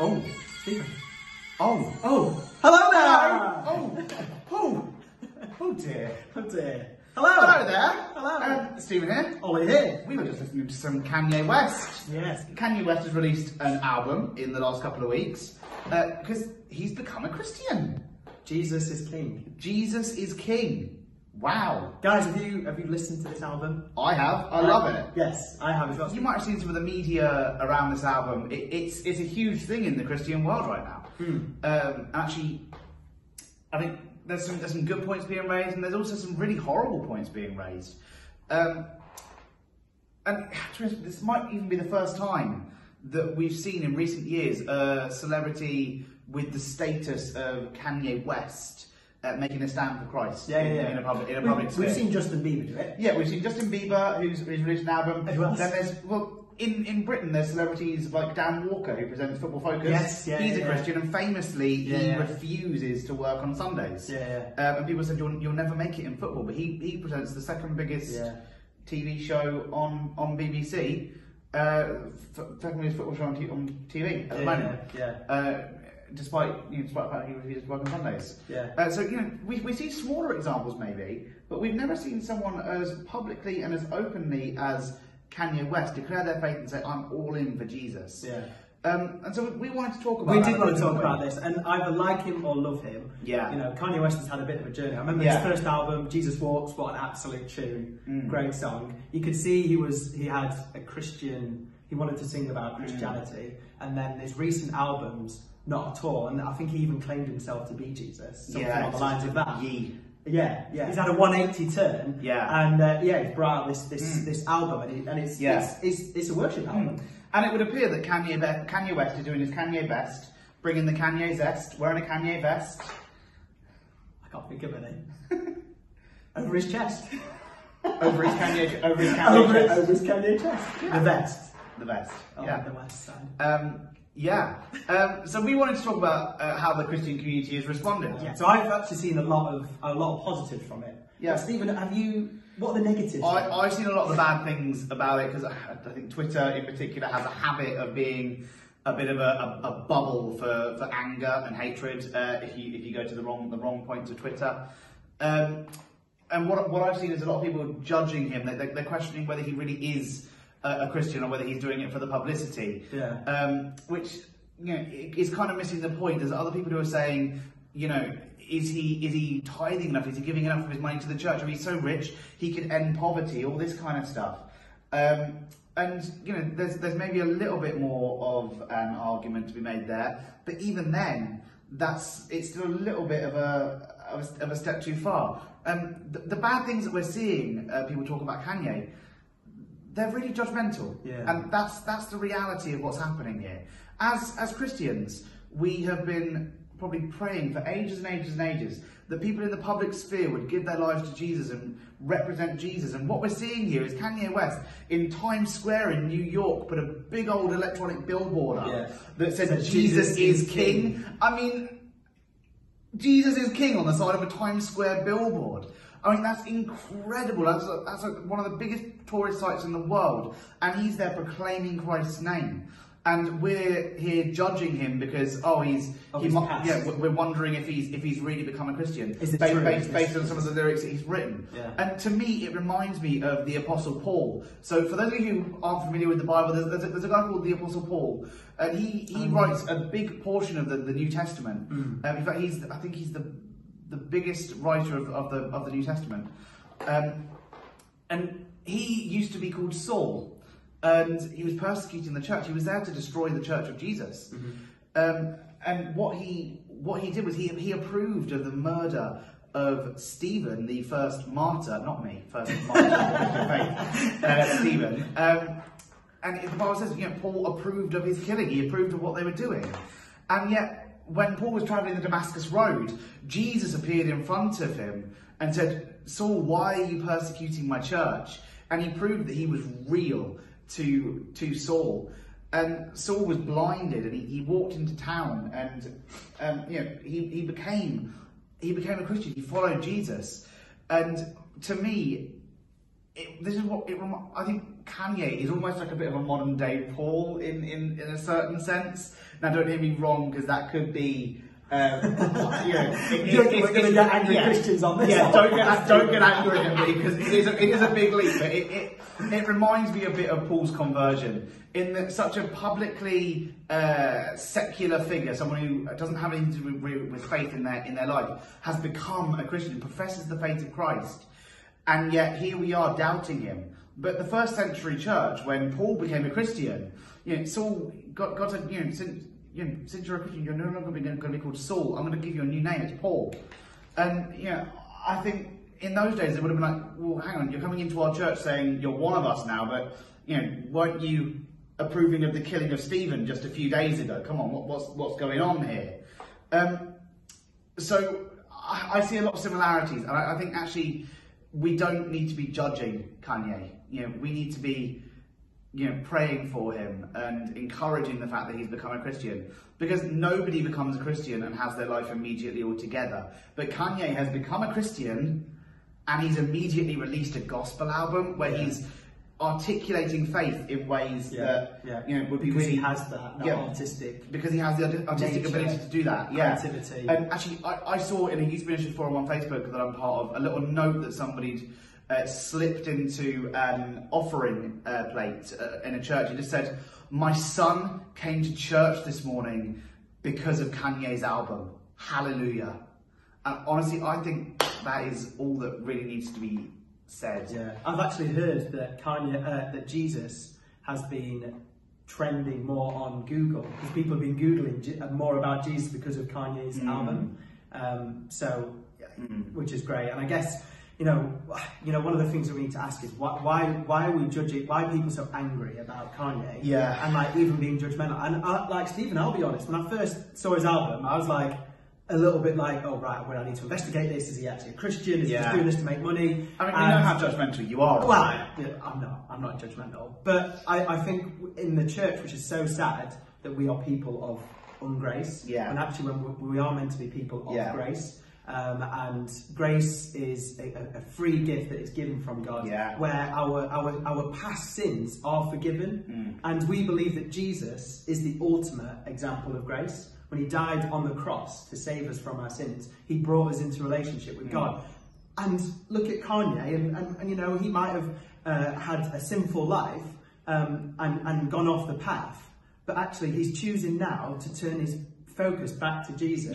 Oh, Stephen. Oh, hello there. Oh dear. Oh dear. Hello there. Hello. Stephen here. Ollie here. We were just listening to some Kanye West. Yes. Kanye West has released an album in the last couple of weeks because he's become a Christian. Jesus is King. Jesus is King. Wow. Guys, have you listened to this album? I have. I love it. Yes, I have as well. You might have seen some of the media around this album. It's a huge thing in the Christian world right now. Actually, I think there's some good points being raised, and there's also some really horrible points being raised. And this might even be the first time that we've seen in recent years a celebrity with the status of Kanye West making a stand for Christ in a public We've seen Justin Bieber do it. Yeah, we've seen Justin Bieber, who's released an album. Then there's, in Britain, there's celebrities like Dan Walker, who presents Football Focus. Yes, yeah, he's a Christian, and famously he refuses to work on Sundays. And people said, you'll never make it in football, but he presents the second biggest TV show on BBC, second biggest football show on TV at the moment. Despite the fact he refuses to work on Sundays. So we see smaller examples maybe, but we've never seen someone as publicly and as openly as Kanye West declare their faith and say, "I'm all in for Jesus." And so we wanted to talk about. We did want to talk about this, and either like him or love him. You know, Kanye West has had a bit of a journey. I remember his first album, Jesus Walks. What an absolute tune! Great song. You could see he had a Christian. He wanted to sing about Christianity, and then his recent albums, not at all. And I think he even claimed himself to be Jesus. Something on the lines of that. He's had a 180 turn. And he's brought out this album, and it's a worship album. And it would appear that Kanye West is doing his Kanye best, bringing the Kanye zest, wearing a Kanye vest. I can't think of any. Over his chest. Over his Kanye chest. Yeah. The vest. The vest. The West side. So we wanted to talk about how the Christian community has responded. So I've actually seen a lot of positives from it. But Stephen, what are the negatives? I've seen a lot of the bad things about it, because I think Twitter in particular has a habit of being a bit of a bubble for anger and hatred if you go to the wrong points of Twitter. And what I've seen is a lot of people judging him. They're questioning whether he really is a Christian or whether he's doing it for the publicity, which is kind of missing the point. There's other people who are saying, is he tithing enough? Is he giving enough of his money to the church? I mean, he's so rich he could end poverty, all this kind of stuff. And there's maybe a little bit more of an argument to be made there, but even then, it's still a little bit of a step too far. The bad things that we're seeing people talk about Kanye. They're really judgmental, and that's the reality of what's happening here. As Christians, we have been probably praying for ages and ages and ages that people in the public sphere would give their lives to Jesus and represent Jesus. And what we're seeing here is Kanye West in Times Square in New York put a big old electronic billboard up that said Jesus is King. I mean, Jesus is King on the side of a Times Square billboard. I mean, that's incredible. That's one of the biggest tourist sites in the world, and he's there proclaiming Christ's name. And we're here judging him because we're wondering if he's really become a Christian based on some of the lyrics that he's written. And to me, it reminds me of the Apostle Paul. So for those of you who aren't familiar with the Bible, there's a guy called the Apostle Paul, and he writes a big portion of the New Testament. In fact, I think he's the biggest writer of the New Testament, and he used to be called Saul, and he was persecuting the church. He was there to destroy the church of Jesus. And what he did was he approved of the murder of Stephen, the first martyr, not me, first martyr of faith, Stephen. And the Bible says, Paul approved of his killing. He approved of what they were doing, and yet, when Paul was travelling the Damascus Road, Jesus appeared in front of him and said, "Saul, why are you persecuting my church?" And he proved that he was real to Saul. And Saul was blinded, and he walked into town, and he became a Christian. He followed Jesus. And to me, this is what I think Kanye is almost like a bit of a modern day Paul in a certain sense. Now don't hear me wrong, because that could be we're going to get angry Christians on this. Yeah, don't get angry at me, because it is a big leap. But it reminds me a bit of Paul's conversion, in that such a publicly secular figure, someone who doesn't have anything to do with faith in their life, has become a Christian, professes the faith of Christ, and yet here we are doubting him. But the first century church, when Paul became a Christian, Saul got to since you're a Christian, you're no longer going to be called Saul. I'm going to give you a new name. It's Paul. And I think in those days it would have been like, well, hang on, you're coming into our church saying you're one of us now, but weren't you approving of the killing of Stephen just a few days ago? Come on, what's going on here? So I see a lot of similarities, and I think actually we don't need to be judging Kanye. We need to be praying for him and encouraging the fact that he's become a Christian, because nobody becomes a Christian and has their life immediately all together. But Kanye has become a Christian, and he's immediately released a gospel album where he's articulating faith in ways that would be because really, he has that artistic, because he has the artistic nature, ability to do that. Creativity. And actually, I saw in a youth ministry forum on Facebook that I'm part of a little note that somebody'd slipped into an offering plate in a church. It just said, "My son came to church this morning because of Kanye's album. Hallelujah." And honestly, I think that is all that really needs to be said. Yeah, I've actually heard that that Jesus has been trending more on Google, because people have been googling more about Jesus because of Kanye's album. Which is great, and I guess. One of the things that we need to ask is why are we judging? Why are people so angry about Kanye? Yeah, and like even being judgmental. And like Stephen, I'll be honest. When I first saw his album, I was like a little bit like, oh right, well I need to investigate this. Is he actually a Christian? Is he just doing this to make money? I mean, you know how judgmental you are. Well, I'm not judgmental, but I think in the church, which is so sad, that we are people of ungrace. Yeah, and actually, when we are meant to be people of grace. And grace is a free gift that is given from God, where our past sins are forgiven, and we believe that Jesus is the ultimate example of grace. When he died on the cross to save us from our sins, he brought us into relationship with God. And look at Kanye, and he might have had a sinful life and gone off the path, but actually he's choosing now to turn his focus back to Jesus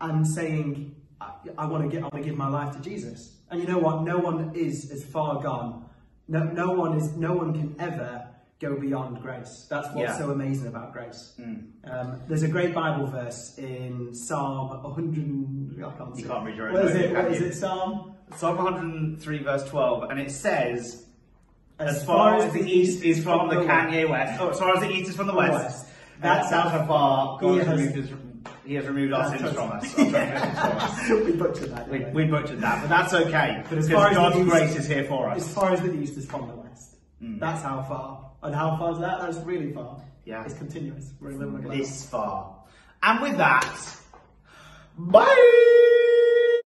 and saying, I want to give my life to Jesus. And you know what? No one is as far gone. No one can ever go beyond grace. That's what's so amazing about grace. There's a great Bible verse in Psalm 100. You can't read your own. What is it? Psalm 103, verse 12, and it says, "As far as the east is from the Kanye West, as far as the east is from the west, that's how far God has moved his." He has removed our sins from us. We butchered that. We butchered that, but that's okay. But as far as God's grace is here for us. As far as the east is from the west. That's how far. And how far is that? That's really far. Yeah. It's continuous. We're in the middle. This far. And with that, bye!